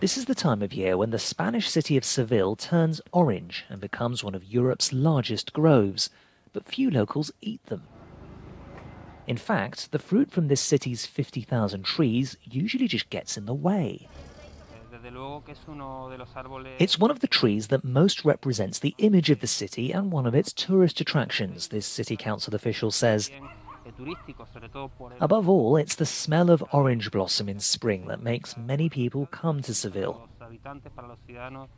This is the time of year when the Spanish city of Seville turns orange and becomes one of Europe's largest groves, but few locals eat them. In fact, the fruit from this city's 50,000 trees usually just gets in the way. It's one of the trees that most represents the image of the city and one of its tourist attractions, this city council official says. Above all, it's the smell of orange blossom in spring that makes many people come to Seville.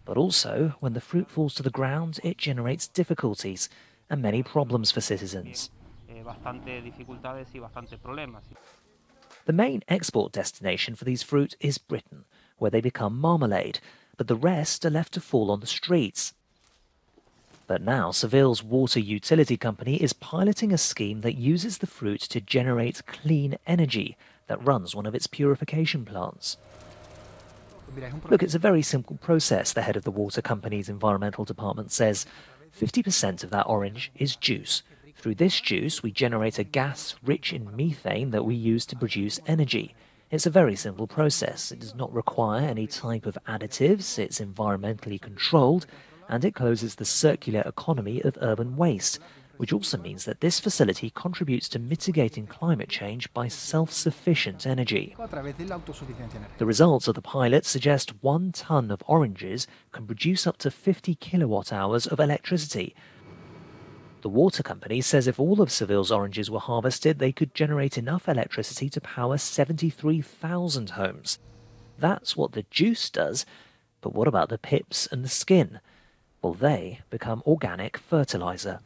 But also, when the fruit falls to the ground, it generates difficulties and many problems for citizens. The main export destination for these fruit is Britain, where they become marmalade, but the rest are left to fall on the streets. But now Seville's water utility company is piloting a scheme that uses the fruit to generate clean energy that runs one of its purification plants. Look, it's a very simple process, the head of the water company's environmental department says. 50% of that orange is juice. Through this juice, we generate a gas rich in methane that we use to produce energy. It's a very simple process. It does not require any type of additives. It's environmentally controlled. And it closes the circular economy of urban waste, which also means that this facility contributes to mitigating climate change by self-sufficient energy. The results of the pilot suggest 1 ton of oranges can produce up to 50 kilowatt hours of electricity. The water company says if all of Seville's oranges were harvested, they could generate enough electricity to power 73,000 homes. That's what the juice does, but what about the pips and the skin? Well, they become organic fertilizer.